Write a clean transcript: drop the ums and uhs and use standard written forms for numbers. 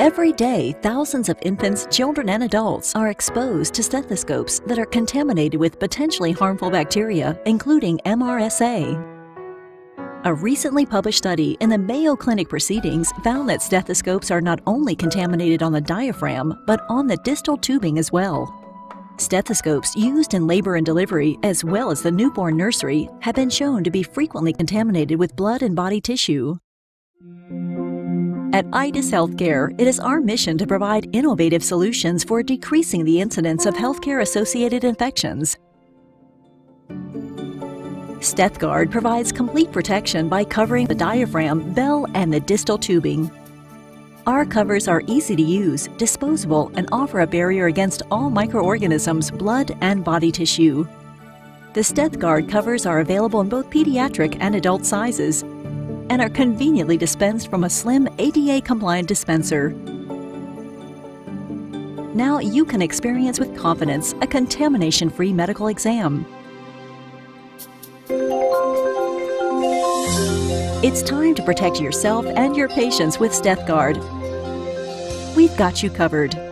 Every day, thousands of infants, children, and adults are exposed to stethoscopes that are contaminated with potentially harmful bacteria, including MRSA. A recently published study in the Mayo Clinic Proceedings found that stethoscopes are not only contaminated on the diaphragm, but on the distal tubing as well. Stethoscopes used in labor and delivery, as well as the newborn nursery, have been shown to be frequently contaminated with blood and body tissue. At IDIS Healthcare, it is our mission to provide innovative solutions for decreasing the incidence of healthcare-associated infections. StethGuard provides complete protection by covering the diaphragm, bell, and the distal tubing. Our covers are easy to use, disposable, and offer a barrier against all microorganisms, blood, and body tissue. The StethGuard covers are available in both pediatric and adult sizes and are conveniently dispensed from a slim ADA-compliant dispenser. Now you can experience with confidence a contamination-free medical exam. It's time to protect yourself and your patients with StethGuard. We've got you covered.